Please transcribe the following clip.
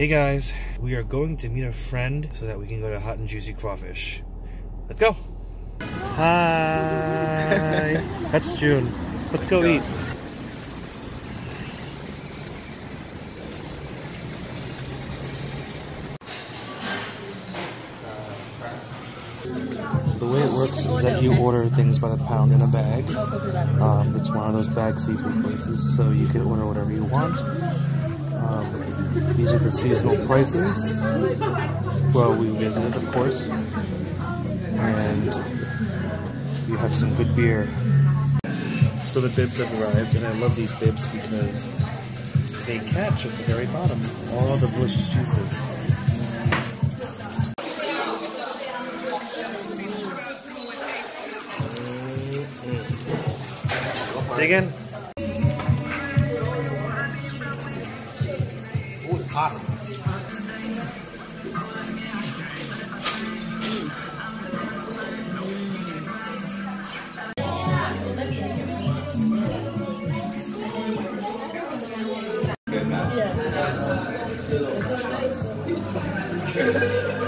Hey guys, we are going to meet a friend so that we can go to Hot and Juicy Crawfish. Let's go. Hi. That's June. Let's go eat. The way it works is that you order things by the pound in a bag. It's one of those bag seafood places, so you can order whatever you want. These are the seasonal prices. Well, we visited, of course. And you have some good beer. So the bibs have arrived, and I love these bibs because they catch at the very bottom all the delicious juices. Dig in. Ooh, hot. Good, man. Yeah.